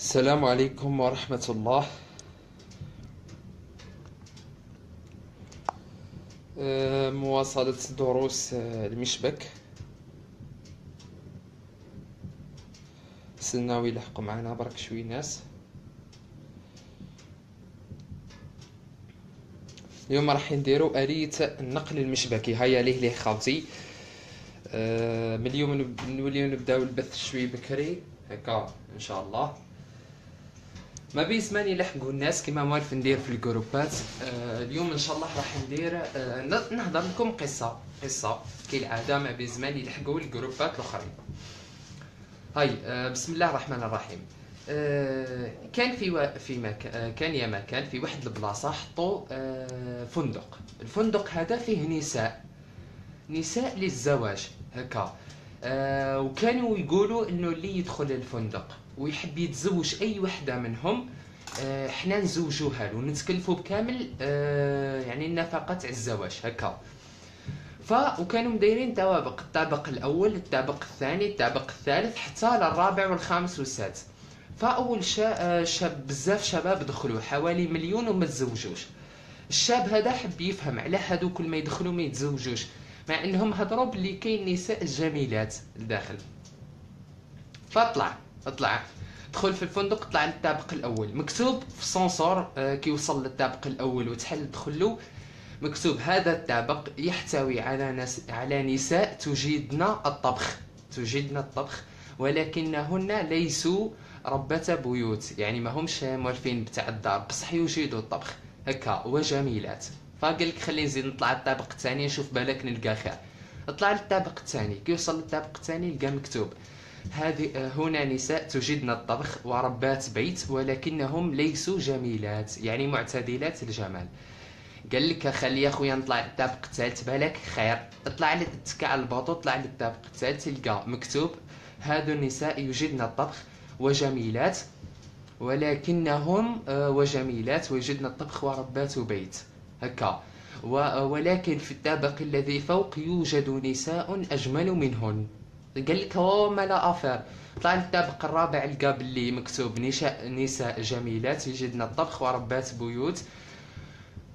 السلام عليكم ورحمة الله. مواصلة دروس المشبك. سناو يلحقوا معنا برك شوي ناس. اليوم راح نديرو آلية النقل المشبكي. هيا ليه خالتي. من اليوم نوليو نبداو البث شوي بكري هكا ان شاء الله. ما بيسماني لحقوا الناس كما موالف ندير في الجروبات. اليوم ان شاء الله راح ندير نهضر لكم قصه كالعاده. ما بيسماني لحقوا الجروبات الاخرين. هاي بسم الله الرحمن الرحيم. كان كان يا مكان في واحد البلاصه حطوا فندق. الفندق هذا فيه نساء للزواج هكا. وكانوا يقولوا انه اللي يدخل الفندق ويحب يتزوج اي وحده منهم حنا نزوجوها له ونتكلفوا بكامل يعني النفقه تاع الزواج هكا. وكانوا مدايرين توابق، الطابق الاول، الطابق الثاني، الطابق الثالث حتى للرابع والخامس والسادس. فاول شاب بزاف شباب دخلوا حوالي مليون وما تزوجوش. الشاب هذا حب يفهم على هذوك اللي ما يدخلوا ما يتزوجوش، مع انهم هضروا بلي كاين نساء جميلات لداخل. فطلع دخل في الفندق، طلع للطابق الاول. مكتوب في السانسور كيوصل للطابق الاول وتحل دخلو مكتوب هذا الطابق يحتوي على نساء تجيدن الطبخ ولكنهن ليسوا ربة بيوت، يعني ما همش مولفين بتاع الدار بصح يجيدوا الطبخ هكا وجميلات. فقلك خلي نزيد نطلع للطابق الثاني نشوف بالك نلقى خير. طلع للطابق الثاني، كيوصل للطابق الثاني لقى مكتوب هنا نساء تجدن الطبخ وربات بيت ولكنهم ليسوا جميلات، يعني معتدلات الجمال. قالك خلي يا خويا نطلع للطابق الثالث بالك خير. طلع تكع على الباطو، طلع للطابق الثالث لقى مكتوب هادو النساء يجدن الطبخ وجميلات ولكنهم ويجدن الطبخ وربات بيت هكا. ولكن في الطابق الذي فوق يوجد نساء أجمل منهن. قال لك ما لا أفر. طلع للطابق الرابع لقى بلي مكتوب نساء جميلات يجدن الطبخ وربات بيوت،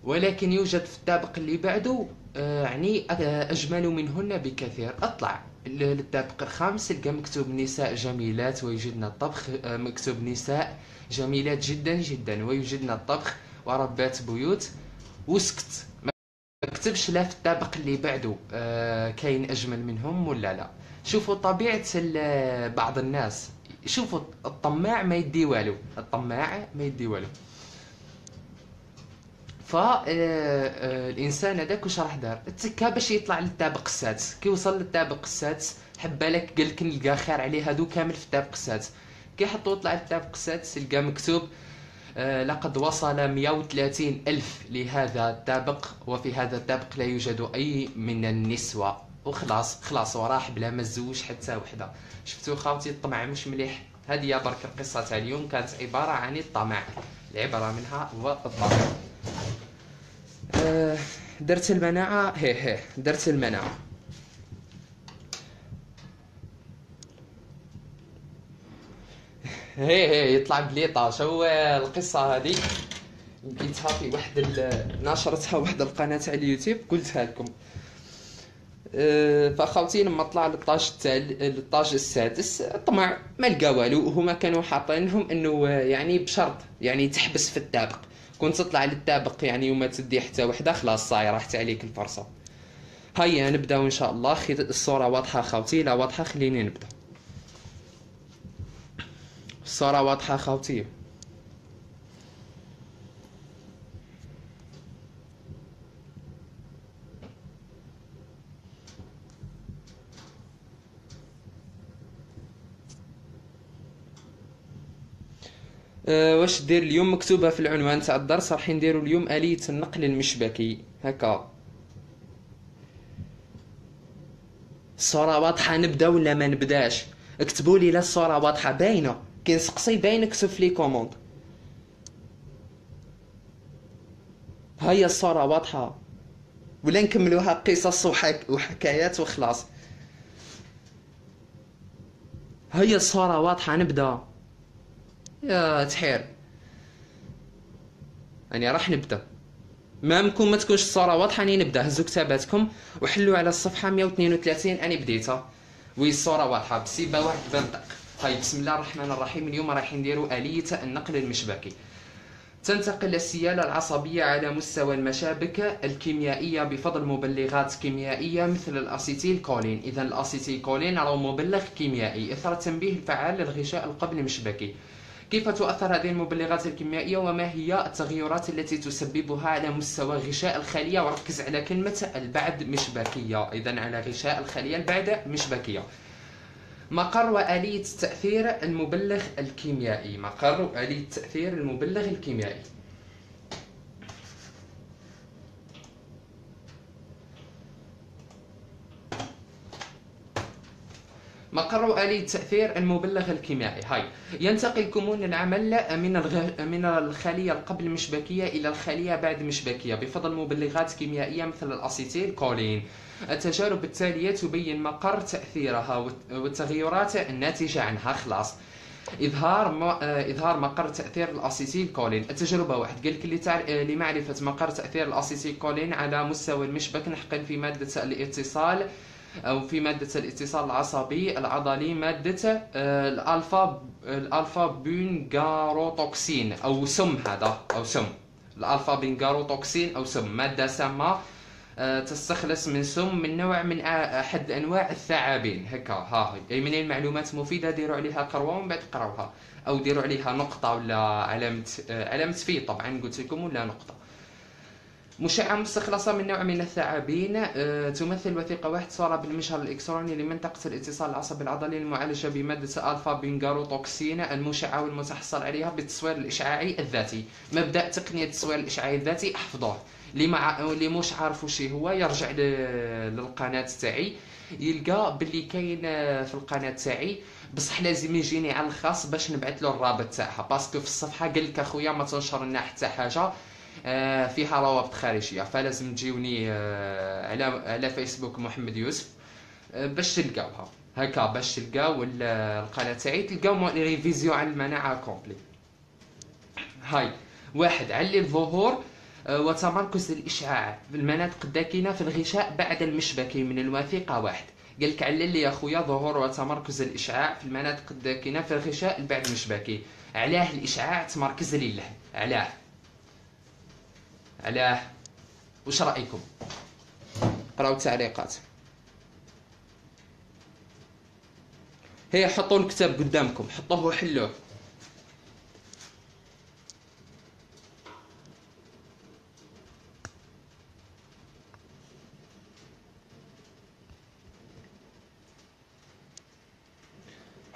ولكن يوجد في الطابق اللي بعده يعني أجمل منهن بكثير. أطلع للطابق الخامس لقى مكتوب نساء جميلات ويجدن الطبخ، مكتوب نساء جميلات جدا جدا ويجدن الطبخ وربات بيوت. وسكت، ما كتبش لا في الطابق اللي بعده كاين اجمل منهم ولا لا. شوفوا طبيعه بعض الناس، شوفوا الطماع ما يدي والو، الطماع ما يدي والو. ف الانسان هذاك واش راح دار؟ تكا باش يطلع للطابق السادس. كيوصل للطابق السادس حب بالك قالك نلقى خير عليه هادو كامل في الطابق السادس. كي حطو طلع للطابق السادس لقى مكتوب لقد وصل 130 ألف لهذا الطابق وفي هذا الطابق لا يوجد أي من النسوة. وخلاص وراح بلا ما تزوج حتى وحدة. شفتوا خاوتي الطمع مش مليح. هذه هي برك القصة تاع اليوم، كانت عبارة عن الطمع، العبرة منها هو الطمع. درت المناعة، هي درت المناعة. هي يطلع بلي طاش. هو القصه هذه لقيتها في واحد نشرتها واحد القناه على اليوتيوب قلتها لكم. فخاوتي لما طلع للطاج السادس طمع ما لقى والو. هما كانوا حاطينهم انه يعني بشرط يعني تحبس في الطابق، كنت تطلع للطابق يعني وما تدي حتى وحده خلاص صاي راحت عليك الفرصه. هيا نبداو ان شاء الله. الصوره واضحه خاوتي؟ لا واضحه، خليني نبدا. الصورة واضحة خاوتي؟ واش دير اليوم مكتوبة في العنوان تاع الدرس. راح نديرو اليوم آلية النقل المشبكي هكا. الصورة واضحة نبدا ولا ما نبداش؟ اكتبوا لي لا الصورة واضحة باينة، كنسقسي باين اكتب في لي كوموند. هيا الصورة واضحة ولا نكملوها قصص وحكايات وخلاص؟ هيا الصورة واضحة نبدا. يا تحير. يعني راح نبدا مامكم ما تكونش الصوره واضحه، اني نبدا. هزوا كتاباتكم وحلوا على الصفحه 132 اني بديتها. وي الصوره واضحه بسيبه واحد بندق. طيب بسم الله الرحمن الرحيم. اليوم رايحين نديروا اليه النقل المشبكي. تنتقل السيالة العصبية على مستوى المشابك الكيميائية بفضل مبلغات كيميائية مثل الأسيتيل كولين. إذا الأسيتيل كولين راه مبلغ كيميائي إثر التنبيه الفعال للغشاء القبل المشبكي. كيف تؤثر هذه المبلغات الكيميائية وما هي التغيرات التي تسببها على مستوى غشاء الخلية؟ وركز على كلمة البعد مشبكية. إذا على غشاء الخلية البعد مشبكية. مقر وآلية تأثير المبلغ الكيميائي. مقر وآلية تأثير المبلغ الكيميائي. مقر آلية تأثير المبلغ الكيميائي. هاي ينتقل كمون العمل من الخلية القبل مشبكية إلى الخلية بعد مشبكية بفضل مبلغات كيميائية مثل الأسيتيل كولين. التجارب التالية تبين مقر تأثيرها والتغيرات الناتجة عنها. خلاص إظهار مقر تأثير الأسيتيل كولين. التجربة واحد قالك لمعرفة مقر تأثير الأسيتيل كولين على مستوى المشبك نحقن في مادة الاتصال أو في مادة الاتصال العصبي العضلي مادة الألفا بنغاروتوكسين أو سم. هذا أو سم الألفا بنغاروتوكسين أو سم، مادة سامة تستخلص من سم من نوع من أحد أنواع الثعابين. هكا ها هي من المعلومات مفيدة، ديروا عليها قروة ومن بعد قراوها أو ديروا عليها نقطة ولا علامة في، طبعا قلت لكم ولا نقطة. مشعة مستخلصة من نوع من الثعابين تمثل وثيقة واحد صورة بالمجهر الإلكتروني لمنطقة الاتصال العصبي العضلي المعالجة بمادة ألفا بنغاروتوكسين المشعة والمتحصل عليها بالتصوير الإشعاعي الذاتي. مبدأ تقنية التصوير الإشعاعي الذاتي احفظوه. اللي مش عارفو شي هو يرجع للقناة تاعي يلقى باللي كاين في القناة تاعي، بصح لازم يجيني على الخاص باش نبعث له الرابط تاعها، باسكو في الصفحة قالك اخويا ما تنشر لنا حتى حاجة فيها روابط خارجيه، فلازم تجيوني على فيسبوك محمد يوسف باش تلقاوها. هكا باش تلقاو القناه تاعي تلقاو ريفيزيو على المناعه كومبلي. هاي واحد علي الظهور وتمركز الاشعاع في المناطق الداكنه في الغشاء بعد المشبكي من الوثيقه واحد. قالك علل لي يا خويا ظهور وتمركز الاشعاع في المناطق الداكنه في الغشاء بعد المشبكي. علاه الاشعاع تمركز لي له؟ علاه؟ واش رايكم؟ قراو التعليقات. هي حطوا الكتاب قدامكم، حطوه وحلوه.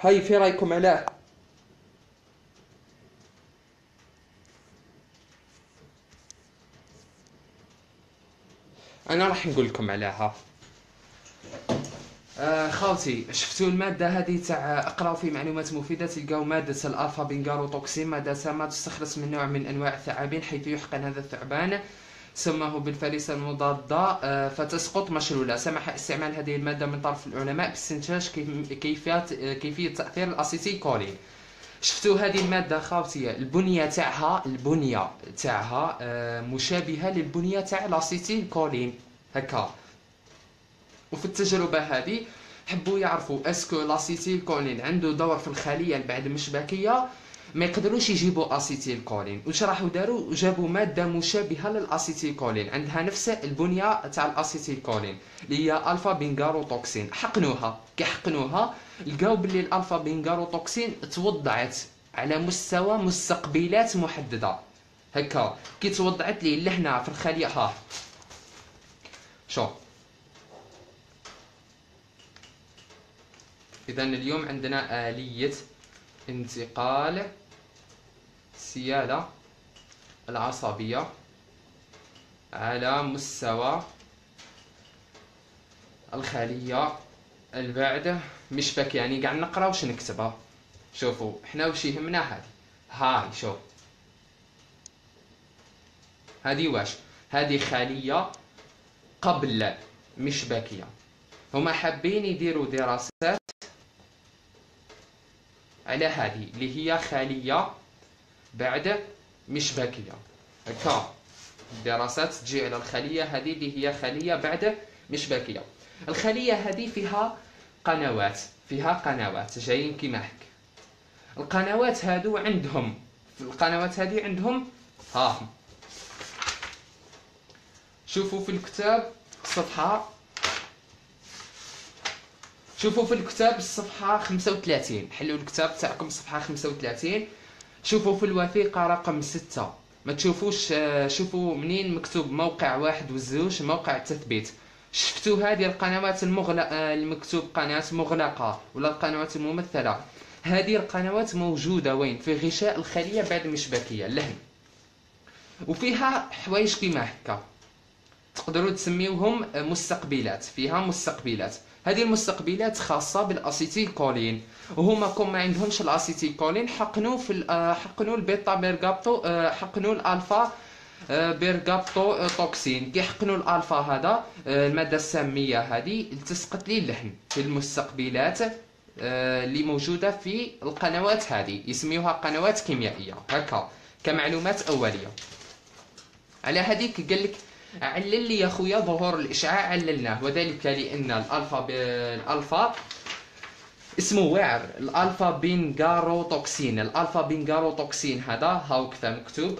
هاي في رايكم علاه؟ انا راح نقول لكم عليها. خاوتي شفتوا الماده هذه تاع اقراو في معلومات مفيده تلقاو ماده الالفا بنغاروتوكسين ماده سامه تستخلص من نوع من انواع الثعابين، حيث يحقن هذا الثعبان سماه بالفريسه المضاده فتسقط مشلوله. سمح استعمال هذه الماده من طرف العلماء باستنتاج كيفيه تاثير الاسيتيل كولين. شفتوا هذه الماده خاوتي البنيه تاعها مشابهه للبنيه تاع الاسيتيل كولين. هكا وفي التجربه هذه حبوا يعرفوا اسكو الاسيتيل كولين عنده دور في الخليه البعد المشبكيه. ما يقدروش يجيبوا اسيتيل كولين، واش راحوا داروا؟ جابوا ماده مشابهه للاسيتيل كولين عندها نفس البنيه تاع الاسيتيل كولين اللي هي الفا بنغاروتوكسين. حقنوها. كي حقنوها لقاو بلي الالفا بنغاروتوكسين توضعت على مستوى مستقبلات محدده. هكا كي توضعت لي لهنا في الخليه ها شوف. اذا اليوم عندنا آلية انتقال السيالة العصبية على مستوى الخلية البعد مشبك. يعني قاعد نقرا واش نكتبها. شوفوا حنا واش يهمنا هذه. هاي شوف هذه واش هذه خلية قبل مشبكية. هما حابين يديروا دراسات هذه اللي هي خلية بعد مشبكية. هكا الدراسات تجي على الخلية هذه اللي هي خلية بعد مشبكية. الخلية هذه فيها قنوات، فيها قنوات جايين كيما هكا. القنوات هادو عندهم، القنوات هذه عندهم ها، شوفوا في الكتاب الصفحة، شوفوا في الكتاب الصفحة 35، حلوا الكتاب تاعكم الصفحة 35، شوفوا في الوثيقة رقم 6، ما تشوفوش، شوفوا منين مكتوب موقع 1 و 2 موقع التثبيت. شفتوا هذه القنوات المغلقة المكتوب قناة مغلقة ولا القنوات الممثلة، هذه القنوات موجودة وين؟ في غشاء الخلية بعد مشبكية اللحم، وفيها حوايج كيما هكا تقدروا تسميوهم مستقبلات، فيها مستقبلات. هذه المستقبلات خاصة بالاسيتيلكولين، وهما كون ما عندهمش الاسيتيلكولين حقنوا في حقنوا البيتا بيرغابتو، حقنوا الالفا بيرغابتو توكسين. كي حقنوا الالفا هذا المادة السامية هذه تسقط لي اللحم في المستقبلات اللي موجودة في القنوات هذه، يسميوها قنوات كيميائية. هكا كمعلومات أولية على هذيك. قال لك علل لي يا خويا ظهور الإشعاع، عللناه، وذلك لأن الألفا اسمه واعر، الألفا بنغاروتوكسين، الألفا بنغاروتوكسين هذا هاو كذا مكتوب،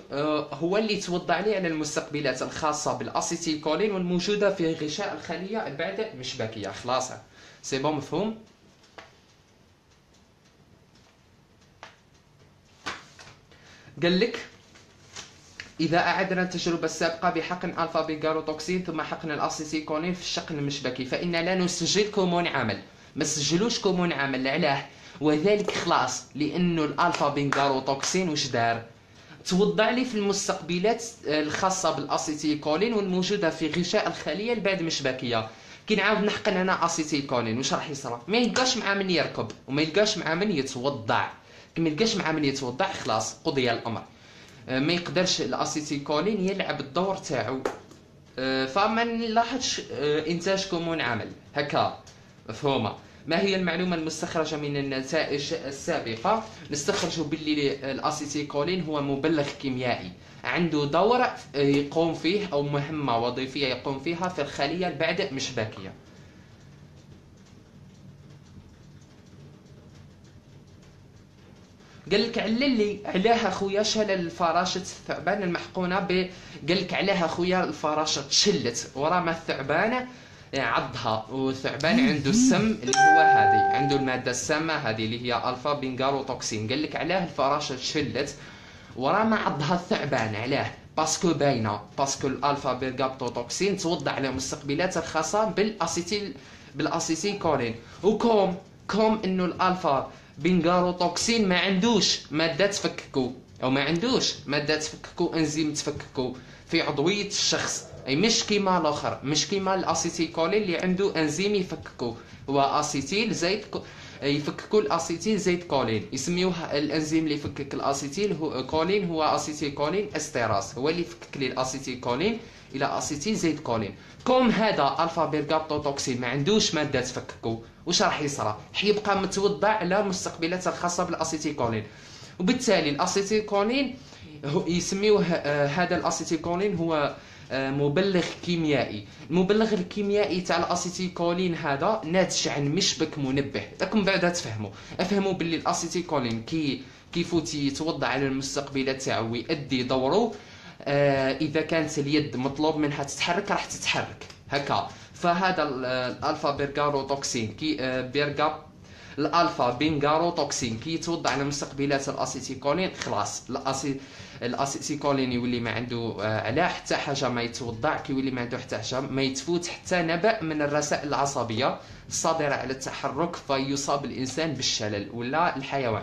هو اللي توضع لي على المستقبلات الخاصة بالأسيتيلكولين والموجودة في غشاء الخلية بعد مشبكية. خلاص سي بون مفهوم؟ قال لك إذا أعدنا التجربة السابقة بحقن ألفا بيغاروتوكسين ثم حقن الأسيتيلكولين في الشقن المشبكي فإننا لا نسجل كمنعمل، ما سجلوش كمنعمل، علاه؟ وذلك خلاص لأنه الألفا بيغاروتوكسين واش دار؟ توضع لي في المستقبلات الخاصة بالأسيتيلكولين والموجودة في غشاء الخلية البعد مشبكية. كي نعاود نحقن أنا أسيتيلكولين واش راح يصرى؟ ما يلقاش مع من يركب وما يلقاش مع من يتوضع، كي ما يلقاش مع من يتوضع خلاص قضي الأمر، ما يقدرش الاسيتيلكولين يلعب الدور تاعو، فما نلاحظش انتاج كمنعمل. هكا مفهومه. ما هي المعلومه المستخرجه من النتائج السابقه؟ نستخرج باللي الاسيتيلكولين هو مبلغ كيميائي عنده دور يقوم فيه او مهمه وظيفيه يقوم فيها في الخليه البعد مشبكيه. قال لك علل لي علاه خويا شلل الفراشه الثعبان المحقونه قال لك علاه خويا الفراشه تشلت ورا ما الثعبان عضها، والثعبان عنده السم اللي هو هذه، عنده الماده السامه هذه اللي هي الفا بنغاروتوكسين. قال لك علاه الفراشه تشلت ورا ما عضها الثعبان، علاه؟ باسكو باينه، باسكو الالفا بيرغابتوتوكسين توضع على مستقبلات الخاصه بالاسيتيلكولين، وكم انه الالفا بنغاروتوكسين ما عندوش ماده تفككو او ما عندوش ماده تفككو، انزيم تفككو في عضويه الشخص، اي مش كيما الاخر، مش كيما الاسيتيلكولين اللي عنده انزيم يفككو، هو اسيتيل زائد يفككو الاسيتيل زائد كولين، يسميوها الانزيم اللي يفكك الاسيتيل هو كولين، هو اسيتيلكولين استيراز، هو اللي يفكك لي الاسيتيلكولين الى اسيتيل زائد كولين. كوم هذا الفا بيرغابتوتوكسين ما عندوش ماده تفككو، واش راح يصرى؟ حيبقى متوضع على مستقبلات الخاصه بالاسيتيلكولين، وبالتالي الاسيتيلكولين يسميوه هذا الاسيتيلكولين هو مبلغ كيميائي. المبلغ الكيميائي تاع الاسيتيلكولين هذا ناتج عن مشبك منبه. راكم بعدا تفهموا، افهموا باللي الاسيتيلكولين كيفوت يتوضع على المستقبلات تاعو ويؤدي دوره، اذا كانت اليد مطلوب منها تتحرك راح تتحرك. هكا فهذا الالفا بيرغاروتوكسين الالفا بنغاروتوكسين كيتوضع على مستقبلات الاسيتيلكولين، خلاص الاسيتيلكولين يولي ما عنده على حتى حاجه ما يتوضع، كيولي ما عنده حتى حاجه، ما يتفوت حتى نبأ من الرسائل العصبيه الصادره على التحرك، فيصاب الانسان بالشلل ولا الحيوان.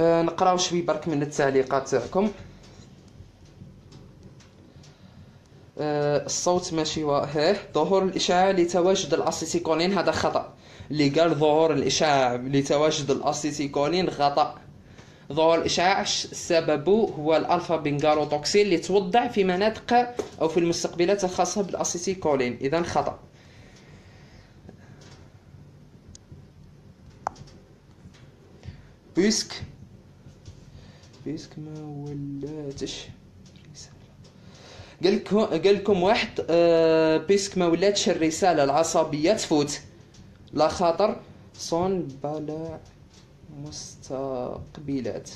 نقراو شوي برك من التعليقات تاعكم. الصوت ماشي واضح. ظهور الاشعاع لتواجد الاسيتيلكولين هذا خطا، اللي قال ظهور الاشعاع لتواجد الاسيتيلكولين خطا، ظهور الإشعاع سببه هو الألفا بنغالوتوكسين اللي توضع في مناطق أو في المستقبلات الخاصة بالأسيتيلكولين. إذا خطأ. بيسك ما ولاتش قال لكم واحد بيسك ما ولاتش الرسالة العصبية تفوت لا خاطر صون بلا مستقبلات.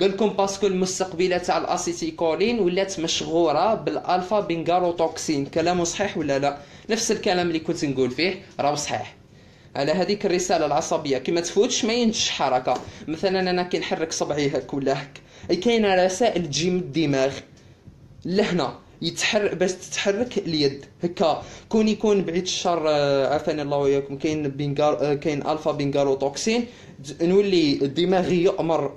قال لكم باسكو المستقبلات تاع الاسيتيكولين ولات مشغوره بالالفا بنغالوتوكسين. كلامه صحيح ولا لا؟ نفس الكلام اللي كنت نقول فيه راه صحيح. على هذيك الرساله العصبيه كي ما تفوتش ما ينتجش حركه. مثلا انا كي نحرك صبعي هك ولا هك اي كاينه رسائل تجي من الدماغ لهنا يتحرك باش تتحرك اليد هكا. كون يكون بعيد الشر عافاني الله وياكم كاين كاين الفا بنغالوتوكسين نولي الدماغ يأمر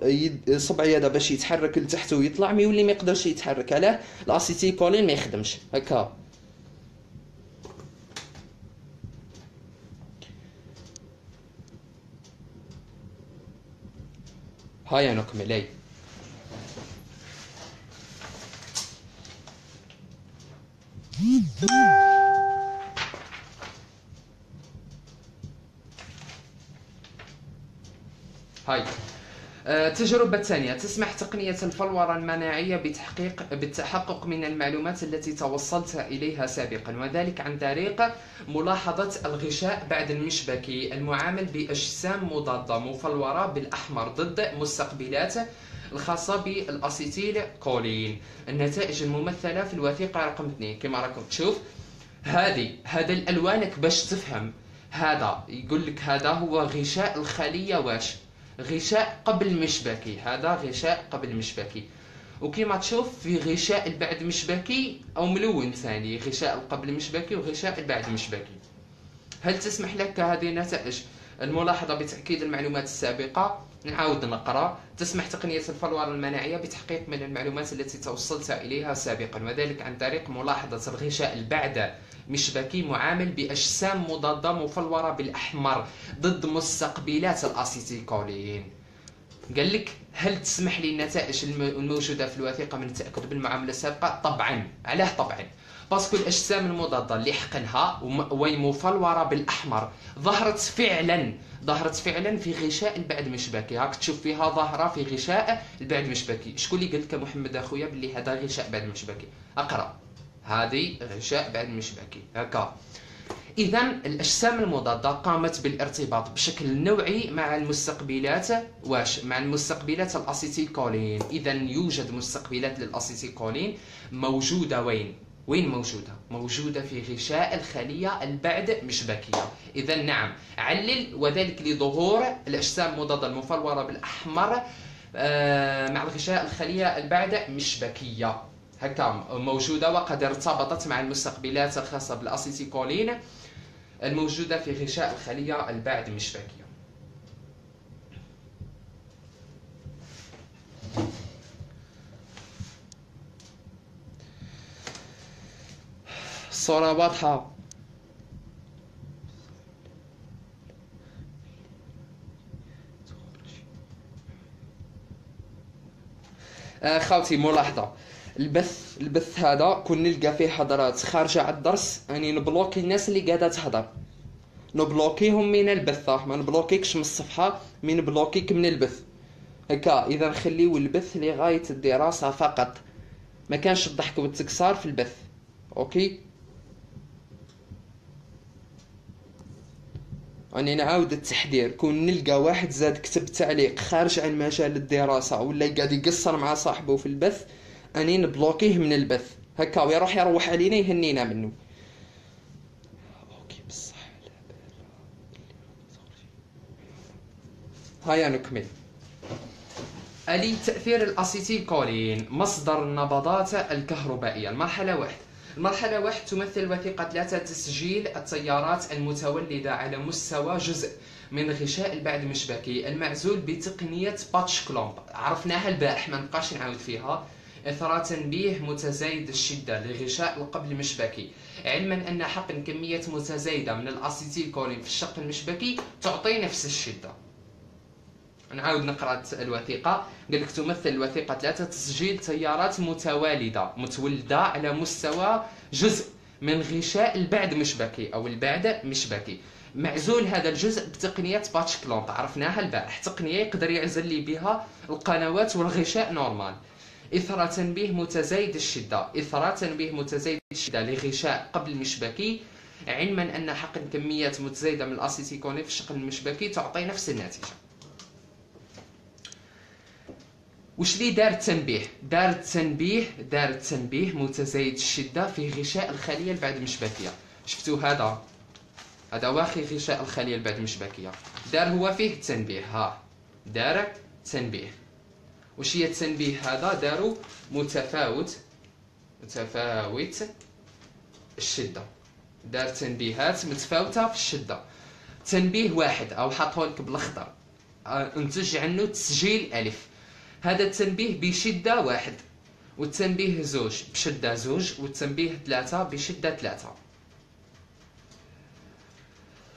صبعي هذا باش يتحرك لتحت ويطلع ميولي ما يقدرش يتحرك. علاه؟ الاسيتيلكولين ما يخدمش هكا. هيا نكمل. اي هاي التجربة الثانية. تسمح تقنية الفلورة المناعية بالتحقق من المعلومات التي توصلت إليها سابقا، وذلك عن طريق ملاحظة الغشاء بعد المشبكي المعامل بأجسام مضادة مفلورة بالأحمر ضد مستقبلات الخاصة بالأسيتيل كولين. النتائج الممثلة في الوثيقة رقم 2 كما راكم تشوف. هذا الألوانك باش تفهم. هذا يقول لك هذا هو غشاء الخلية واش غشاء قبل مشبكي. هذا غشاء قبل مشبكي وكما تشوف في غشاء البعد مشبكي أو ملون ثاني غشاء قبل مشبكي وغشاء البعد مشبكي. هل تسمح لك هذه النتائج؟ الملاحظة بتأكيد المعلومات السابقة. نعاود نقرأ. تسمح تقنية الفلورة المناعية بتحقيق من المعلومات التي توصلت إليها سابقا، وذلك عن طريق ملاحظة الغشاء البعد مشبكي معامل بأجسام مضادة مفلورة بالأحمر ضد مستقبلات الأسيتيلكولين. قال لك هل تسمح لي النتائج الموجودة في الوثيقة من التأكد بالمعاملة السابقة؟ طبعا. علاه طبعا؟ باسكو الأجسام المضادة اللي حقنها وهي مفلورة بالأحمر ظهرت فعلا في غشاء البعد مشبكي. هاك تشوف فيها ظاهرة في غشاء البعد مشبكي. شكون اللي قال لك محمد اخويا بلي هذا غشاء بعد مشبكي؟ اقرا هذه غشاء بعد مشبكي هكا. اذا الاجسام المضاده قامت بالارتباط بشكل نوعي مع المستقبلات واش مع المستقبلات الاسيتيلكولين. اذا يوجد مستقبلات للاسيتيلكولين موجوده وين موجوده في غشاء الخليه البعد مشبكيه. اذا نعم علل وذلك لظهور الاجسام المضاده المفلوره بالاحمر مع الغشاء الخليه البعد مشبكيه هكا موجودة وقد ارتبطت مع المستقبلات الخاصة بالأسيتيلكولين الموجودة في غشاء الخلية البعد مشبكية. الصورة واضحة. خاوتي ملاحظة البث هذا كون نلقى فيه هضرات خارجه على الدرس اني نبلوكي الناس اللي قاعده تهضر نبلوكيهم من البث. ما نبلوكيكش من الصفحه مي نبلوكيك من البث هكا. اذا نخليو البث لغايه الدراسه فقط ما كانش الضحك والتكسار في البث. اوكي اني نعاود التحذير كون نلقى واحد زاد كتب تعليق خارج عن مجال الدراسه ولا قاعد يقصر مع صاحبه في البث اني نبلوكيه من البث هكا ويروح يروح علينا يهنينا منه. اوكي بصح على بالها. هيا نكمل. الي تاثير الاسيتيلكولين مصدر النبضات الكهربائيه. المرحله واحد تمثل الوثيقه 3 تسجيل التيارات المتولده على مستوى جزء من غشاء البعد المشبكي المعزول بتقنيه باتش كلومب. عرفناها البارح ما نبقاش نعاود فيها. إثراء تنبيه متزايد الشدة لغشاء القبل مشبكي، علما أن حقن كمية متزايدة من الأسيتيلكولين في الشق المشبكي تعطي نفس الشدة. نعاود نقرا الوثيقه، قال لك تمثل الوثيقه 3 تسجيل تيارات متولده على مستوى جزء من غشاء البعد مشبكي او البعد مشبكي، معزول هذا الجزء بتقنيه باتش كلومب عرفناها البارح، تقنيه يقدر يعزل لي بها القنوات والغشاء نورمال. اثر تنبيه متزايد الشده، اثر تنبيه متزايد الشده لغشاء قبل مشبكي، علما ان حقن كميات متزايده من الاسيتيكونين في الشقن المشبكي تعطي نفس النتيجه. وش لي دار التنبيه؟ دار التنبيه متزايد الشده في غشاء الخليه البعد مشبكيه. شفتوا هذا واخي غشاء الخليه البعد مشبكيه، دار هو فيه التنبيه، ها دار التنبيه. وش هي التنبيه هذا؟ دارو متفاوت الشده، دار تنبيهات متفاوته في الشده. تنبيه واحد او حطولك بالاخضر انتج عنه تسجيل الف، هذا التنبيه بشده واحد، والتنبيه زوج بشده زوج، والتنبيه ثلاثه بشده ثلاثه.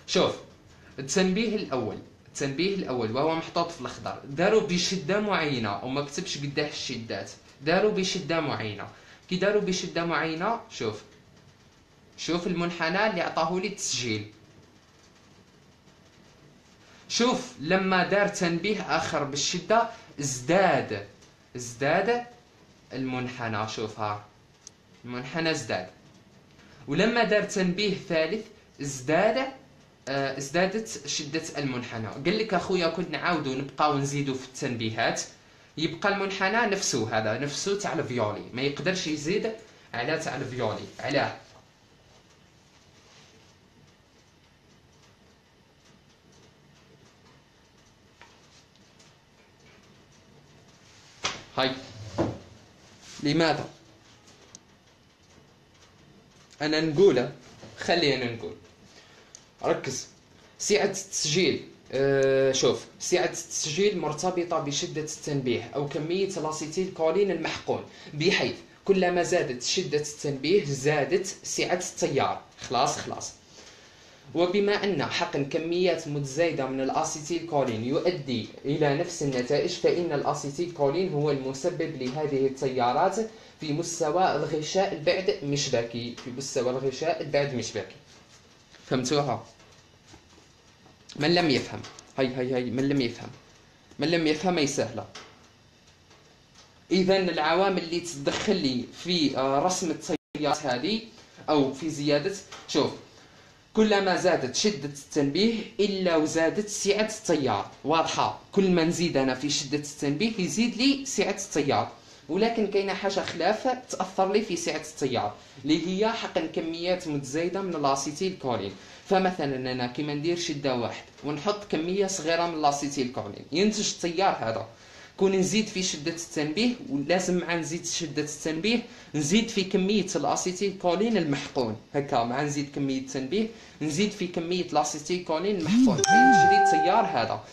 شوف التنبيه الاول، وهو محطوط في الاخضر، داروا بشده معينه وما كتبش قداه الشدات، داروا بشده معينه. كي داروا بشده معينه، شوف المنحنى اللي عطاهولي التسجيل. شوف لما دار تنبيه اخر بالشده ازداد المنحنى، شوفها المنحنى ازداد، ولما دار تنبيه ثالث ازدادت شده المنحنى. قال لك اخويا كنت نعاودو نبقاو نزيدو في التنبيهات، يبقى المنحنى نفسو، هذا نفسو تاع الفيولي، ما يقدرش يزيد على تاع الفيولي. علاه؟ هاي لماذا؟ انا نقوله، خلينا نقول، ركز. سعة التسجيل، شوف سعة التسجيل مرتبطة بشدة التنبيه أو كمية الأسيتيل كولين المحقون، بحيث كلما زادت شدة التنبيه زادت سعة التيار. خلاص. وبما أن حقن كميات متزايدة من الأسيتيل كولين يؤدي إلى نفس النتائج، فإن الأسيتيل كولين هو المسبب لهذه التيارات في مستوى الغشاء البعد مشبكي، فهمتوها؟ من لم يفهم، هاي من لم يفهم هي سهله. اذا العوامل اللي تدخل لي في رسم التيارات هذه او في زياده، شوف كلما زادت شده التنبيه الا وزادت سعه التيار، واضحه؟ كل ما نزيد انا في شده التنبيه يزيد لي سعه التيار، ولكن كاينه حاجه خلاف تاثر لي في سعه التيار اللي هي حقن كميات متزايده من الاسيتيل كولين. فمثلا انا كيما ندير شده واحد ونحط كميه صغيره من الاسيتيل كولين ينتج التيار هذا. كون نزيد في شده التنبيه، ولازم مع نزيد شده التنبيه نزيد في كميه الاسيتيل كولين المحقون، هكا مع نزيد كميه التنبيه نزيد في كميه الاسيتيل كولين المحقون ينتج لي التيار هذا.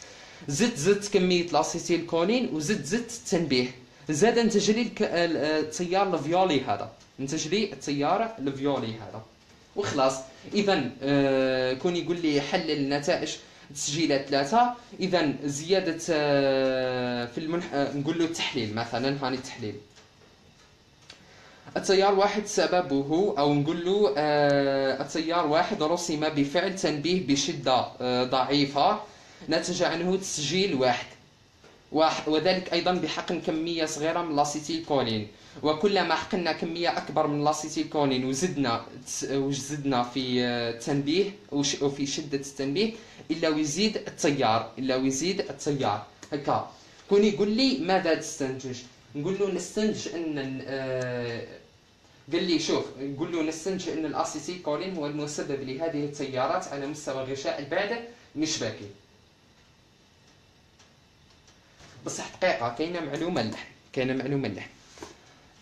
زدت كميه الاسيتيل كولين وزدت التنبيه، زاد انتج لي التيار الفيولي هذا، وخلاص. اذا كون يقول لي حلل النتائج تسجيلات ثلاثه، اذا زياده في نقول له التحليل مثلا، هاني التحليل. التيار واحد سببه، او نقول له التيار واحد رسم بفعل تنبيه بشده ضعيفه نتج عنه تسجيل واحد، وذلك ايضا بحقن كميه صغيره من الاسيتيل كولين، وكلما حقنا كميه اكبر من الاسيتيل كولين وزدنا في التنبيه وفي شده التنبيه الا يزيد التيار هكا. كون يقول لي ماذا تستنتج، نقول له نستنتج ان قال لي شوف، نقول له نستنتج ان الاسيتيل كولين هو المسبب لهذه التيارات على مستوى غشاء البعد مشبكي. بصح دقيقة، كاينة معلومة اللحن،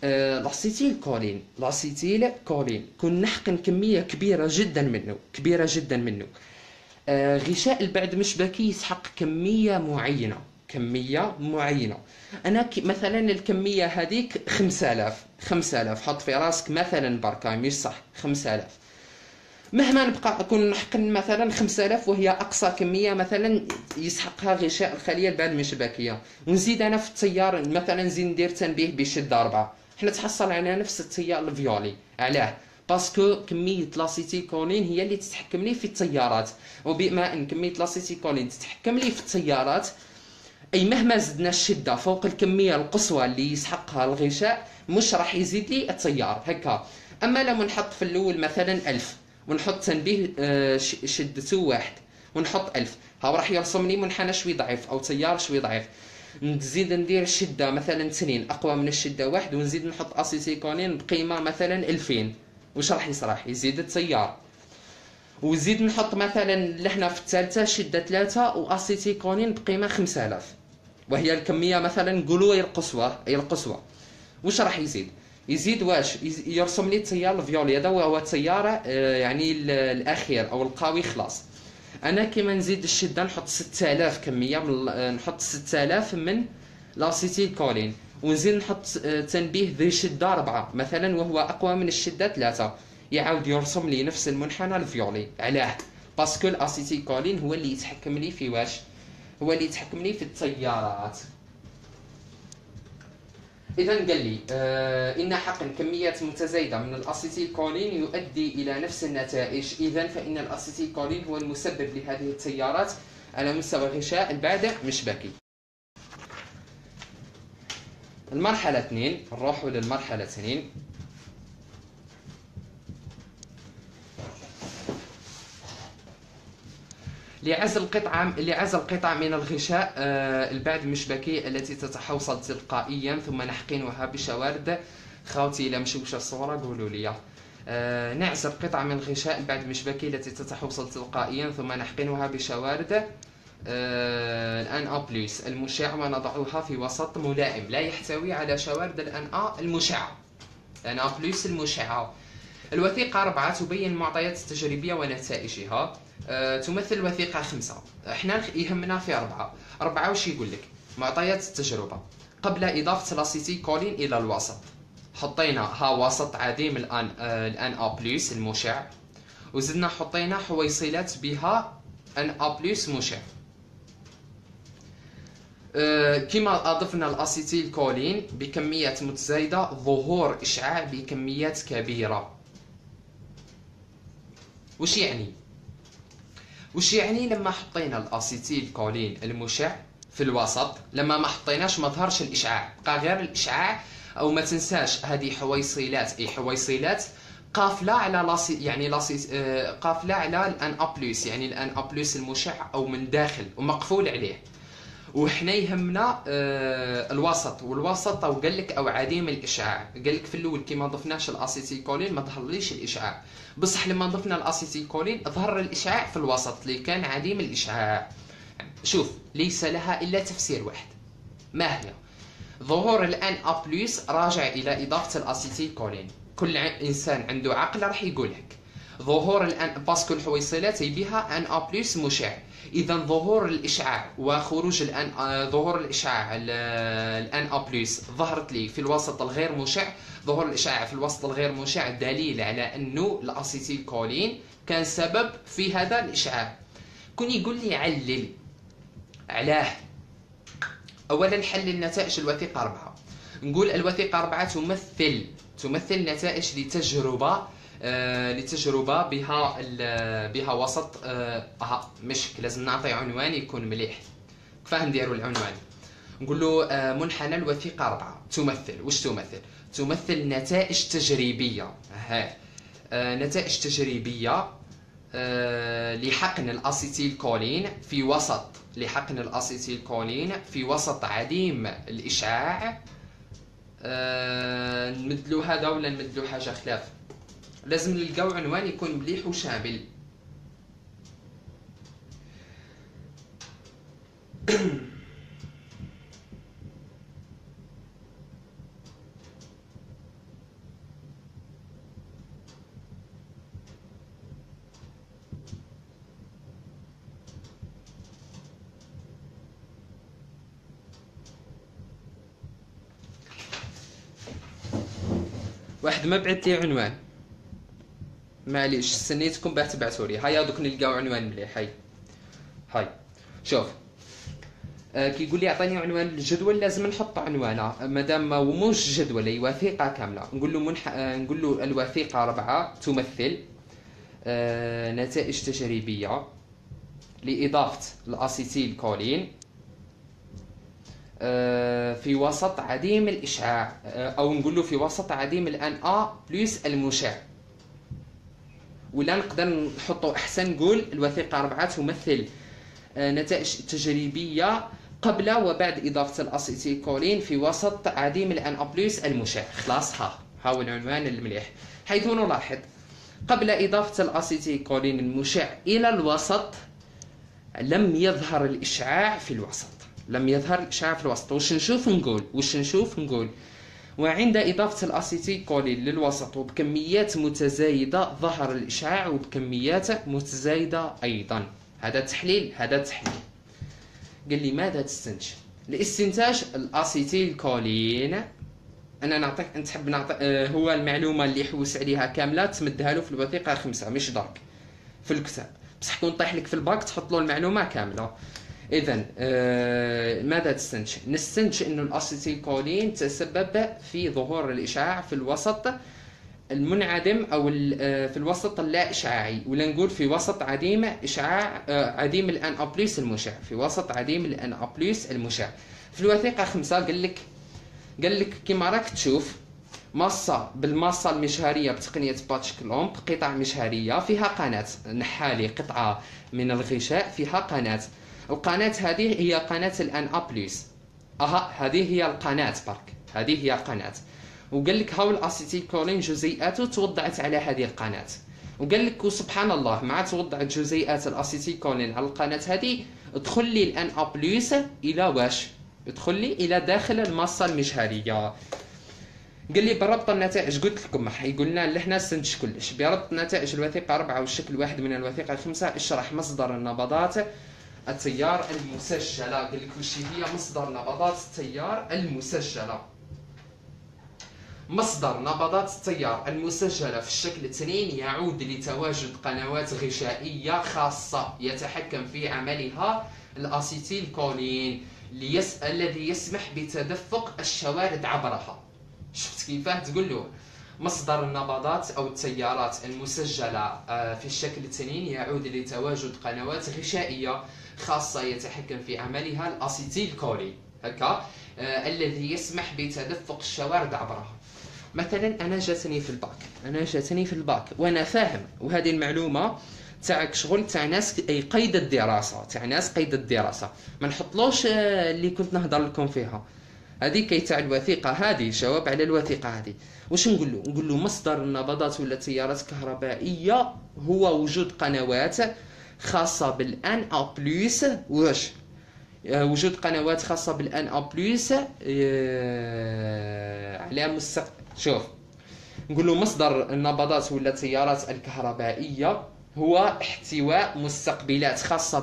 الاسيتيل كولين كون نحقن كمية كبيرة جدا منه، غشاء البعد مشبكي يسحق كمية معينة، أنا مثلا الكمية هذيك 5000، حط في راسك مثلا بركة مش صح 5000، مهما نبقى كون نحقن مثلا 5000 وهي اقصى كميه مثلا يسحقها غشاء الخليه البال من شبكيه، ونزيد انا في التيار مثلا نزيد ندير تنبيه بشده 4، حنا تحصل على نفس التيار الفيولي. علاه؟ باسكو كميه لاسيتيكولين هي اللي تتحكم لي في التيارات، وبما ان كميه لاسيتيكولين تتحكم لي في التيارات، اي مهما زدنا الشده فوق الكميه القصوى اللي يسحقها الغشاء مش راح يزيد لي التيار هكا. اما لما نحط في الاول مثلا 1000 ونحط تنبيه شدته 1 ونحط 1000، هاو راح يرسم لي منحنى شوي ضعيف او تيار شوي ضعيف. نزيد ندير الشده مثلا 2 اقوى من الشده 1 ونزيد نحط اسيتيكونين بقيمه مثلا 2000، واش راح يصرح؟ يزيد التيار. وزيد نحط مثلا لهنا في الثالثه شده 3 واسيتيكونين بقيمه 5000 وهي الكميه مثلا نقولوا القصوى، واش راح يزيد؟ يزيد واش؟ يرسم لي التيار الفيولي، هذا هو التيار يعني الاخير او القوي خلاص. انا كيما نزيد الشده نحط 6000 كميه نحط 6000 من لاسيتيلكولين، ونزيد نحط تنبيه ذي شده 4 مثلا وهو اقوى من الشده 3، يعاود يرسم لي نفس المنحنى الفيولي. علاه؟ باسكو الاسيتيلكولين هو اللي يتحكم لي في واش؟ هو اللي يتحكم لي في التيارات. إذا قال لي إن حقن كميات متزايدة من الأسيتيلكولين يؤدي إلى نفس النتائج، إذا فإن الأسيتيلكولين هو المسبب لهذه التيارات على مستوى الغشاء البعد مشبكي. المرحلة 2، نروحو للمرحلة 2. لعزل قطعة من الغشاء البعد مشبكي التي تتحوصل تلقائيا ثم نحقنها بشوارد. خاوتي إلى مشوشة الصورة قولوا لي. نعزل قطعة من الغشاء البعد مشبكي التي تتحوصل تلقائيا ثم نحقنها بشوارد الان A بلس المشعة ونضعها في وسط ملائم لا يحتوي على شوارد الان A المشعة، الان A بلس المشعة. الوثيقة 4 تبين المعطيات التجريبية ونتائجها. تمثل وثيقة 5. احنا يهمنا في 4 واش يقول لك؟ معطيات التجربة قبل إضافة لاسيتيكولين إلى الوسط، حطينا ها وسط عديم الان A بلس المشع، وزدنا حطينا حويصلات بها ان A بلس مشع. كما أضفنا الأسيتيلكولين بكمية متزايدة ظهور إشعاع بكميات كبيرة. وش يعني لما حطينا الأسيتيلكولين المشع في الوسط لما ما حطيناش ما ظهرش الإشعاع، بقى غير الإشعاع. أو ما تنساش هذه حويصلات، أي حويصلات قافلة على قافلة على الان A بلس يعني الان A بلس المشع أو من داخل ومقفول عليه. وحنا يهمنا الوسط، والوسط او قال لك او عديم الاشعاع. قال لك في الاول كي ما ضفناش الاسيتيلكولين ما ظهرليش الاشعاع، بصح لما ضفنا الاسيتيلكولين ظهر الاشعاع في الوسط اللي كان عديم الاشعاع. شوف، ليس لها الا تفسير واحد، ما هي؟ ظهور الان A بلس راجع الى اضافه الاسيتيلكولين. كل انسان عنده عقل راح يقول لك ظهور الان باسكو الحويصلات بها ان A بلس مشع، اذا ظهور الاشعاع وخروج الان ظهور الاشعاع الان A بلس ظهرت لي في الوسط الغير مشع. ظهور الاشعاع في الوسط الغير مشع دليل على انه الاسيتيلكولين كان سبب في هذا الاشعاع. كون يقول لي علل، علاه؟ اولا حلل نتائج الوثيقه 4. نقول الوثيقه 4 تمثل نتائج لتجربة بها وسط مشك. لازم نعطي عنوان يكون مليح، كفاه نديرو العنوان. نقول له منحنى الوثيقة 4 تمثل، واش تمثل؟ تمثل نتائج تجريبية. نتائج تجريبية لحقن الأسيتيلكولين في وسط عديم الإشعاع. نمدلو هذا ولا نمدلو حاجة خلاف؟ لازم نلقاو عنوان يكون مليح وشامل. واحد ما بعت لي عنوان معليش سنيتكم باه تبعثوا لي. هيا دوك نلقاو عنوان مليح. هاي شوف كيقول لي اعطيني عنوان الجدول، لازم نحط عنوانه مادام ما موش جدول، اي وثيقه كامله. نقول له نقول له الوثيقه 4 تمثل نتائج تجريبيه لاضافه الاسيتيل كولين في وسط عديم الاشعاع، او نقول له في وسط عديم الان ا بلس المشع. ولا نقدر نحطو احسن، نقول الوثيقه 4 تمثل نتائج تجريبيه قبل وبعد اضافه الاسيتيل كولين في وسط عديم الان ا بلس المشع. خلاص ها هو العنوان المليح. حيث نلاحظ قبل اضافه الاسيتيل كولين المشع الى الوسط لم يظهر الاشعاع في الوسط، لم يظهر الاشعاع في الوسط. واش نشوف نقول وعند اضافه الاسيتيل كولين للوسط وبكميات متزايده ظهر الاشعاع وبكميات متزايده ايضا. هذا تحليل. قال لي ماذا تستنتج؟ لاستنتاج الاسيتيل كولين انا نعطيك، نحب نعطي هو المعلومه اللي حوس عليها كامله تمدها له في الوثيقه 5 مش دارك في الكتاب، بصح كون طيح لك في الباك تحط له المعلومه كامله. اذا ماذا تستنتج؟ نستنتج انه الاسيتيل كولين تسبب في ظهور الاشعاع في الوسط المنعدم او في الوسط اللا اشعاعي، ولا نقول في وسط عديم اشعاع عديم الان ا بلس المشع، في وسط عديم الان ا بلس المشع. في الوثيقه 5 قال لك كما راك تشوف مصه بالمصه المجهريه بتقنيه باتش كلومب، قطع مجهريه فيها قناه نحالي، قطعه من الغشاء فيها قناه، القناه هذه هي قناه الان ا بلس. هذه هي القناه برك، هذه هي القناه. وقال لك هاو الاسيتيل كولين جزيئاته توضعت على هذه القناه، وقال لك وسبحان الله مع توضعت جزيئات الاسيتيل كولين على القناه هذه ادخل لي الان ا بلس الى واش، ادخل لي الى داخل المصه المجهريه. قال لي بربط النتائج، قلت لكم قلنا لحنا استنتج كلش بربط نتائج الوثيقه 4 والشكل 1 من الوثيقه 5. اشرح مصدر النبضات التيار المسجله. قال لك واش هي مصدر نبضات التيار المسجله؟ مصدر نبضات التيار المسجلة في الشكل 2 يعود لتواجد قنوات غشائية خاصة يتحكم في عملها الأسيتيل كولين الذي يسمح بتدفق الشوارد عبرها. شفت كيفاه تقول له مصدر النبضات أو التيارات المسجلة في الشكل 2 يعود لتواجد قنوات غشائية خاصة يتحكم في عملها الأسيتيل كولين هكا الذي يسمح بتدفق الشوارد عبرها. مثلا انا جاتني في الباك وانا فاهم، وهذه المعلومه تاعك شغل تاع ناس اي قيد الدراسه، تاع ناس قيد الدراسه، ما نحطلوش اللي كنت نهضر لكم فيها هذيك كي تاع الوثيقه هذه، جواب على الوثيقه هذه. واش نقول له مصدر النبضات ولا التيارات الكهربائيه هو وجود قنوات خاصه بالان ا بلس، واش وجود قنوات خاصه بالان ا بلس على مستقبل. شوف نقول له مصدر النبضات ولا التيارات الكهربائيه هو احتواء مستقبلات خاصه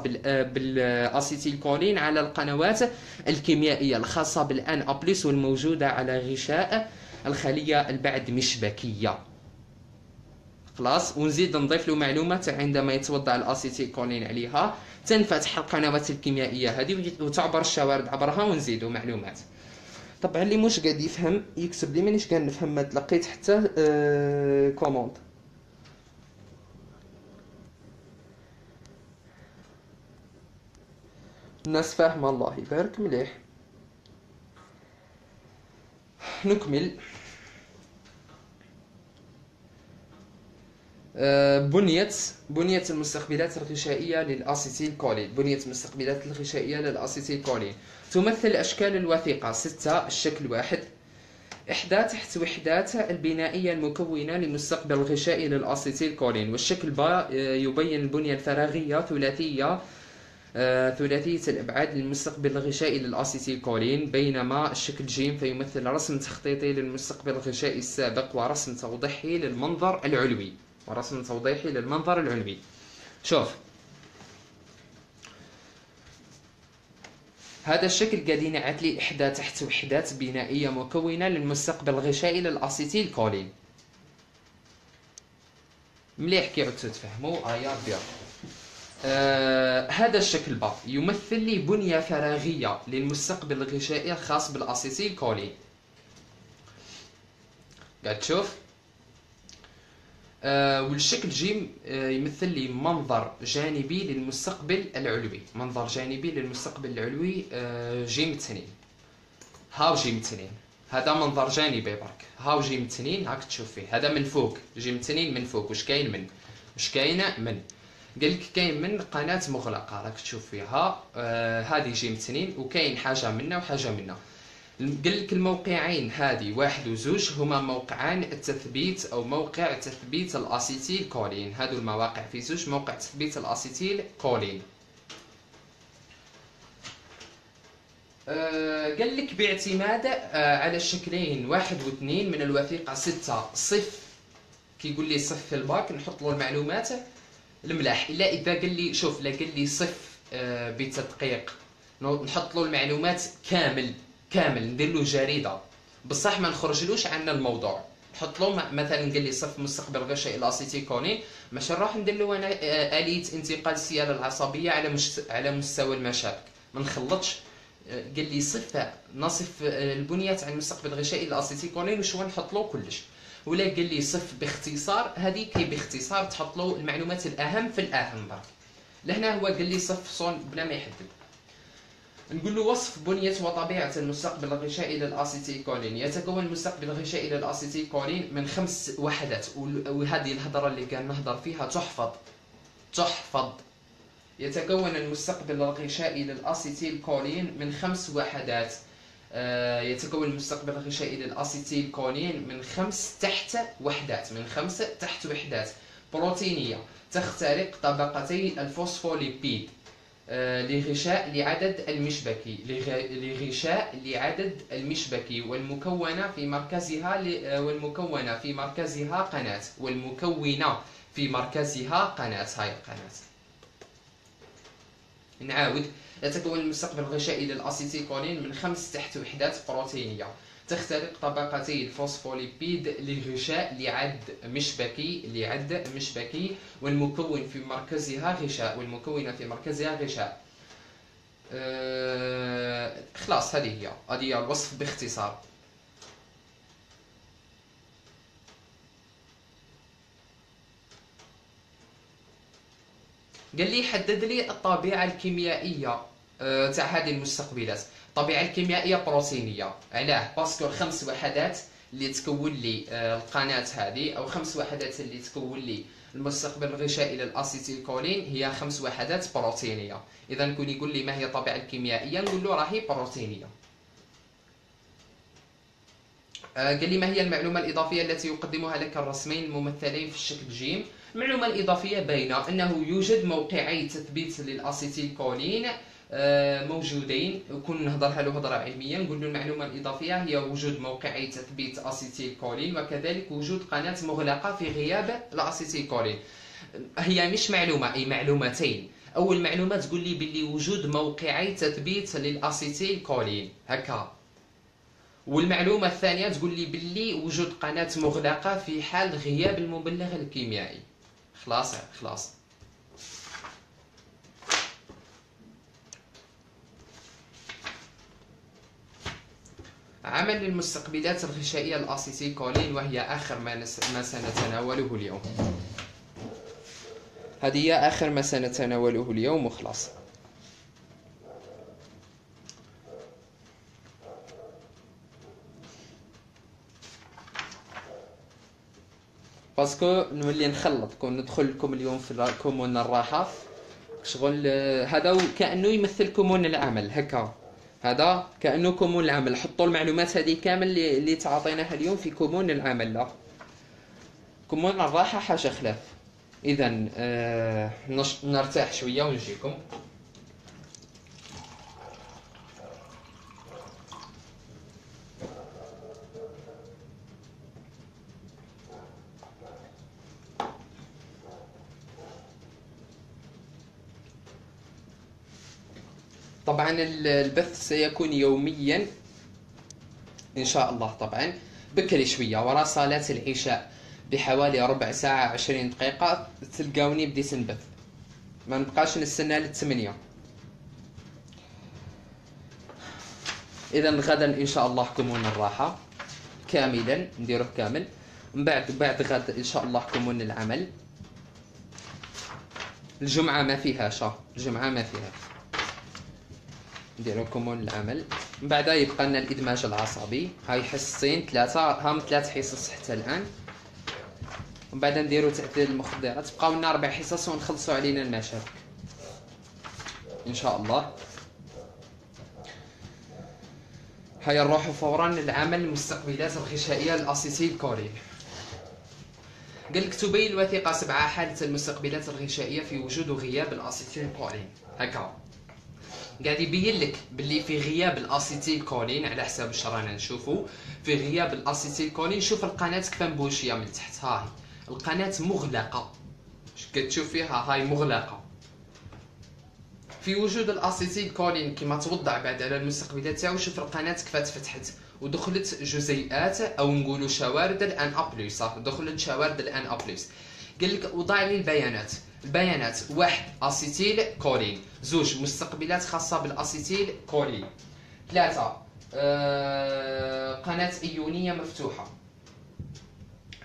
بالاسيتيل كولين على القنوات الكيميائيه الخاصه بالان ا بلس والموجوده على غشاء الخليه البعد مشبكيه. خلاص، ونزيد نضيف له معلومه عندما يتوضع الاسيتيل كولين عليها تنفتح القنوات الكيميائيه هذه وتعبر الشوارد عبرها، ونزيدوا معلومات. طبعا اللي مش قاعد يفهم يكتب لي، مانيش قاعد نفهم، ما تلقيت حتى كوموند. الناس فاهمه الله يبارك مليح. نكمل. بنية المستقبلات الغشائية للأسيتيل كولين، بنية المستقبلات الغشائية للأسيتيل كولين تمثل أشكال الوثيقة 6 الشكل 1. إحدى تحت وحدات البنائية المكونة للمستقبل الغشائي للأسيتيل كولين، والشكل ب يبين البنية الفراغية ثلاثية الأبعاد للمستقبل الغشائي للأسيتيل كولين، بينما الشكل ج فيمثل رسم تخطيطي للمستقبل الغشائي السابق ورسم توضيحي للمنظر العلوي. شوف هذا الشكل قاعد ينعت لي إحدى تحت وحدات بنائية مكونة للمستقبل الغشائي للأسيتيل كولين، مليح كيعود تتفهموا. ايا بيان هذا الشكل ب يمثل لي بنية فراغية للمستقبل الغشائي الخاص بالاسيتيل كولين. قاعد تشوف والشكل ج يمثل لي منظر جانبي للمستقبل العلوي، منظر جانبي للمستقبل العلوي ج متنين. هاو ج متنين هذا منظر جانبي برك، هاو ج متنين هاك تشوف فيه، هذا من فوق ج متنين من فوق. واش كاين من؟ واش كاينه من؟ قالك كاين من قناة مغلقة راك تشوف فيها هذه ج متنين، وكاين حاجة منا وحاجة منا. قالك الموقعين هذه واحد وزوج هما موقعان التثبيت أو موقع تثبيت الأسيتيل كولين، هادو المواقع في زوج موقع تثبيت الأسيتيل كولين. قالك باعتماد على الشكلين 1 و 2 من الوثيقة 6 صف، كيقول لي صف في الباك نحط له المعلومات الملاح. الا اذا قال لي شوف، الا قال لي صف بتدقيق نحط له المعلومات كامل ندير له جريده، بصح ما نخرجلوش عن الموضوع. نحط له مثلا قال لي صف مستقبل غشائي الاسيتيل كولين، ماشي نروح ندير له انا اليه انتقال السياله العصبيه على مستوى المشابك، ما نخلطش. قال لي صف نصف البنيات عن مستقبل غشائي الاسيتيل كولين وشو نحط له كلش. ولا قال لي صف باختصار، هذه كي باختصار تحط له المعلومات الاهم في الاهم برك. لهنا هو قال لي صف صون بلا ما يحدد. نقول له وصف بنيه وطبيعه المستقبل الغشائي للاسيتيل كولين. يتكون المستقبل الغشائي للاسيتيل كولين من 5 وحدات، وهذه الهضره اللي كان نهضر فيها تحفظ. يتكون المستقبل الغشائي للاسيتيل كولين من 5 وحدات. يتكون المستقبل الغشائي للاسيتيل كولين من 5 تحت وحدات، من 5 تحت وحدات بروتينيه تخترق طبقتي الفوسفوليبيد لغشاء لعدد المشبكي والمكونه في مركزها قناه هاي القناه. نعاود، يتكون المستقبل الغشائي للاسيتيل كولين من 5 تحت وحدات بروتينيه تخترق طبقتي الفوسفوليبيد لغشاء لعد مشبكي والمكون في مركزها غشاء. خلاص هذه هي الوصف باختصار. قال لي حدد لي الطبيعه الكيميائيه تاع هذه المستقبلات. الطبيعه الكيميائيه بروتينيه، علاه؟ باسكو 5 وحدات اللي تكون لي القناه هذه، او 5 وحدات اللي تكون لي المستقبل الغشائي للاسيتيل كولين، هي 5 وحدات بروتينيه. اذا كون يقول لي ما هي الطبيعه الكيميائيه نقول له راهي بروتينيه. قال لي ما هي المعلومه الاضافيه التي يقدمها لك الرسمين الممثلين في الشكل ج. المعلومه الاضافيه باينه، انه يوجد موقعي تثبيت للاسيتيل كولين موجودين. كون نهضرها له هضره علميه نقول له المعلومه الاضافيه هي وجود موقعي تثبيت اسيتيل كولين، وكذلك وجود قناه مغلقه في غياب الاسيتيل كولين. هي مش معلومه، اي معلومتين. اول معلومه تقول لي باللي وجود موقعي تثبيت للاسيتيل كولين هكا، والمعلومه الثانيه تقول لي باللي وجود قناه مغلقه في حال غياب المبلغ الكيميائي. خلاص. عمل المستقبلات الغشائية الأسيتيل كولين، وهي آخر ما سنتناوله اليوم. هذه هي آخر ما سنتناوله اليوم وخلاص. باسكو نولي نخلط، كون ندخل لكم اليوم في كومون الراحة شغل هذا كأنه يمثل كومون العمل هكا. هذا كأنه كومون العمل، حطوا المعلومات هذه كامل اللي تعاطيناها اليوم في كومون العمل. لا كومون الراحة حاجة خلاف. إذا نرتاح شوية ونجيكم. طبعا البث سيكون يوميا إن شاء الله، طبعا بكري شوية وراء صلاة العشاء بحوالي ربع ساعة 20 دقيقة تلقاوني بديت نبت، ما نبقاش نستنى ل8. اذا غدا ان شاء الله كمون الراحة كاملا نديروه كامل، من بعد غدا ان شاء الله كمون العمل. الجمعة ما فيها شا، الجمعة ما فيها، نديرو كمون العمل. من بعد يبقى لنا الادماج العصبي، هاي حصتين 3، هم 3 حصص حتى الان. ومن بعد نديرو تعديل المخدرات، بقاو لنا 4 حصص ونخلصوا علينا المشاكل ان شاء الله. هيا نروحوا فورا للعمل المستقبلات الغشائيه للاسيتيل كوريل. قال لك تبين الوثيقه 7 حاله المستقبلات الغشائيه في وجود وغياب الاسيتيل كوريل. هكا قاعد يبين لك باللي في غياب الاسيتيل كولين، على حساب واش رانا نشوفو في غياب الاسيتيل كولين. شوف القناه كفنبوشيه من تحت، هاي القناه مغلقه، واش كتشوف فيها؟ هاي مغلقه. في وجود الاسيتيل كولين كما توضع بعد على المستقبلات تاعو، شوف القناه كفات فتحت ودخلت جزيئات او نقولوا شوارد الان ابليس، دخلت شوارد الان ابليس. قال لك وضع لي البيانات، البيانات 1 اسيتيل كولين، 2 مستقبلات خاصه بالاسيتيل كولين، 3 قناه ايونيه مفتوحه،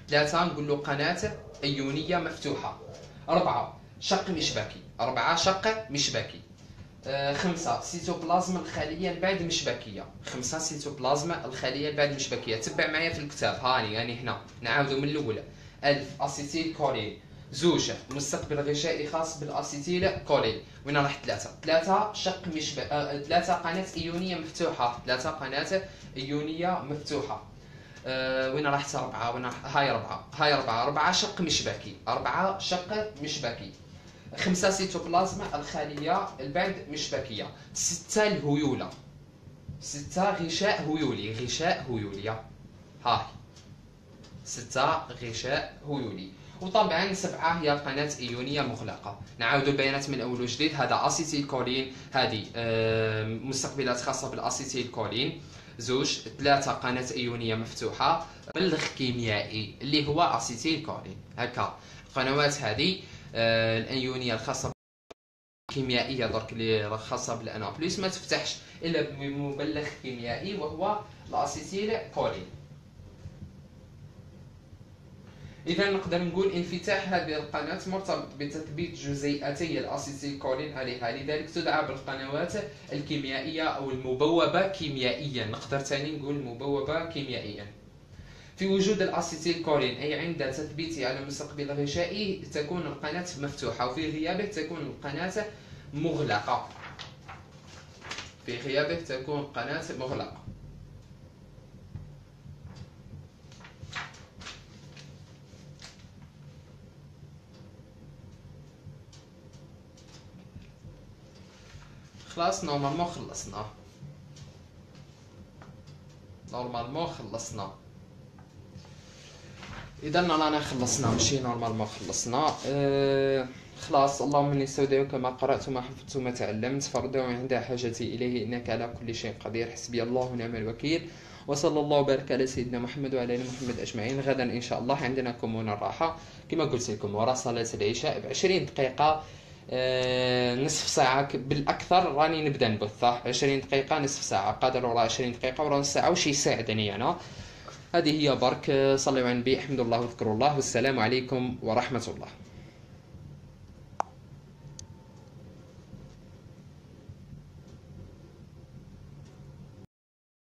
3 نقول له قناه ايونيه مفتوحه، 4 شق مشبكي، 4 شق مشبكي، 5 سيتوبلازم الخليه البعد مشبكيه، 5 سيتوبلازم الخليه البعد مشبكيه. تبع معايا في الكتاب، هاني يعني هنا نعاودو من الاولى. 1000 اسيتيل كولين، 2 مستقبل غشائي خاص بالاسيتيل كولين، وين راح 3 شق مشبك، 3 قناه ايونيه مفتوحه، 3 قناه ايونيه مفتوحه. وين راح 4، وين هاي 4، هاي 4، 4 شق مشبكي، 4 شق مشبكي، 5 سيتوبلازم الخليه البعد مشبكيه، 6 الهيوله، 6 غشاء هيولي، غشاء هيوليه، هاي 6 غشاء هيولي. وطبعا 7 هي قناه ايونيه مغلقه. نعاودوا البيانات من اول وجديد، هذا اسيتيل كولين، هذه مستقبلات خاصه بالاسيتيل كولين، 2 3 قناه ايونيه مفتوحه، ملغ كيميائي اللي هو اسيتيل كولين. هكا القنوات هذه الايونيه الخاصه كيميائيه درك اللي خاصه بالان بلس ما تفتحش الا بمبلغ كيميائي وهو الاسيتيل كولين. إذا نقدر نقول انفتاح هذه القناة مرتبط بتثبيت جزيئتي الأسيتيل كولين عليها، لذلك تدعى بالقنوات الكيميائية أو المبوبة كيميائيا، نقدر ثاني نقول مبوبة كيميائيا. في وجود الأسيتيل كولين أي عند تثبيته على المستقبل الغشائي تكون القناة مفتوحة، وفي غيابه تكون القناة مغلقة. في غيابه تكون القناة مغلقة. خلاص نورمالمون خلصنا، نورمالمون خلصنا. اذا رانا خلصنا، ماشي نورمالمون خلصنا. خلاص. اللهم اني استودعك ما قرات وما حفظت وما تعلمت، فارده عند حاجتي اليه، انك على كل شيء قدير. حسبي الله ونعم الوكيل، وصلى الله وبارك على سيدنا محمد وعلى ال محمد اجمعين. غدا ان شاء الله عندنا كمون الراحه كما قلت لكم، وراء صلاه العشاء ب 20 دقيقه، نصف ساعة بالأكثر راني نبدا نبثه، 20 دقيقة نصف ساعة، قادر ورا 20 دقيقة ورا نص ساعة وش يساعدني أنا. هذه هي برك. صلوا على النبي، حمد الله وذكر الله، والسلام عليكم ورحمة الله.